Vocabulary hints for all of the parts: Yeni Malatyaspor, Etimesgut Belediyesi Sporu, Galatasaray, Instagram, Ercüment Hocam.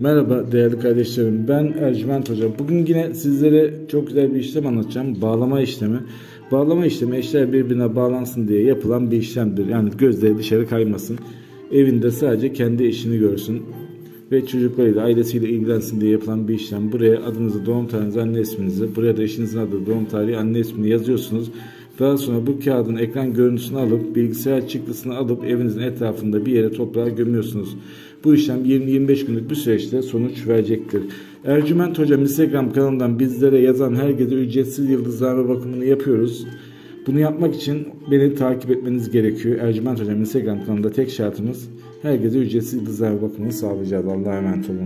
Merhaba değerli kardeşlerim, ben Ercüment Hocam. Bugün yine sizlere çok güzel bir işlem anlatacağım. Bağlama işlemi. Bağlama işlemi eşler birbirine bağlansın diye yapılan bir işlemdir. Yani gözleri dışarı kaymasın. Evinde sadece kendi işini görsün. Ve çocuklarıyla, ailesiyle ilgilensin diye yapılan bir işlem. Buraya adınızı, doğum tarihinizi, anne isminizi, buraya da eşinizin adı, doğum tarihi, anne ismini yazıyorsunuz. Daha sonra bu kağıdın ekran görüntüsünü alıp, bilgisayar çıktısını alıp evinizin etrafında bir yere toprağa gömüyorsunuz. Bu işlem 20-25 günlük bir süreçte sonuç verecektir. Ercüment Hocam Instagram kanalından bizlere yazan herkese ücretsiz yıldızlarla bakımını yapıyoruz. Bunu yapmak için beni takip etmeniz gerekiyor. Ercüment Hocam Instagram kanalında tek şartımız herkese ücretsiz yıldızlarla bakımını sağlayacağız. Allah'a emanet olun.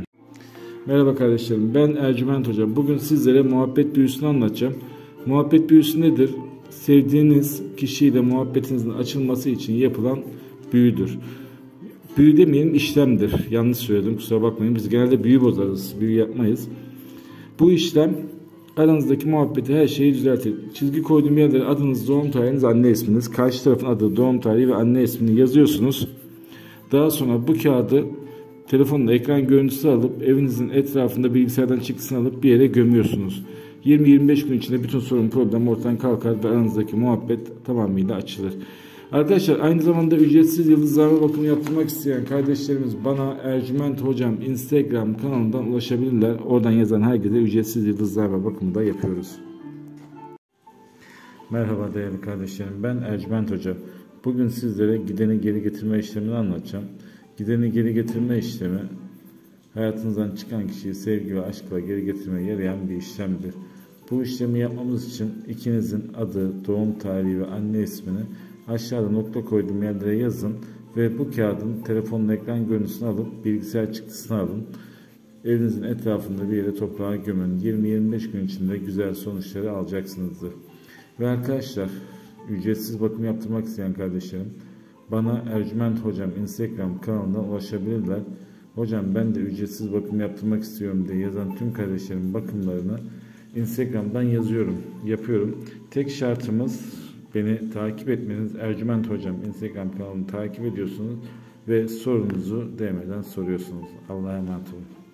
Merhaba kardeşlerim, ben Ercüment Hocam. Bugün sizlere muhabbet büyüsünü anlatacağım. Muhabbet büyüsü nedir? Sevdiğiniz kişiyle muhabbetinizin açılması için yapılan büyüdür. Büyü demeyelim, işlemdir. Yanlış söyledim, kusura bakmayın. Biz genelde büyü bozarız, büyü yapmayız. Bu işlem aranızdaki muhabbeti, her şeyi düzeltir. Çizgi koyduğum yerlere adınız, doğum tarihiniz, anne isminiz, karşı tarafın adı, doğum tarihi ve anne ismini yazıyorsunuz. Daha sonra bu kağıdı telefonla ekran görüntüsü alıp evinizin etrafında bilgisayardan çıktısını alıp bir yere gömüyorsunuz. 20-25 gün içinde bütün sorun, problem ortadan kalkar ve aranızdaki muhabbet tamamıyla açılır. Arkadaşlar, aynı zamanda ücretsiz yıldızlarla bakımı yaptırmak isteyen kardeşlerimiz bana Ercüment Hocam Instagram kanalından ulaşabilirler. Oradan yazan herkese ücretsiz yıldızlarla bakımı da yapıyoruz. Merhaba değerli kardeşlerim, ben Ercüment Hocam. Bugün sizlere gideni geri getirme işlemini anlatacağım. Gideni geri getirme işlemi, hayatınızdan çıkan kişiyi sevgi ve aşkla geri getirmeye yarayan bir işlemdir. Bu işlemi yapmamız için ikinizin adı, doğum tarihi ve anne ismini aşağıda nokta koyduğum yerlere yazın ve bu kağıdın telefonun ekran görüntüsünü alıp bilgisayar çıktısını alın. Evinizin etrafında bir yere toprağa gömün. 20-25 gün içinde güzel sonuçları alacaksınızdır. Ve arkadaşlar, ücretsiz bakım yaptırmak isteyen kardeşlerim bana Ercüment Hocam Instagram kanalından ulaşabilirler. Hocam ben de ücretsiz bakım yaptırmak istiyorum diye yazan tüm kardeşlerim bakımlarını Instagram'dan yazıyorum, yapıyorum. Tek şartımız beni takip etmeniz. Ercüment Hocam Instagram kanalını takip ediyorsunuz ve sorunuzu DM'den soruyorsunuz. Allah'a emanet olun.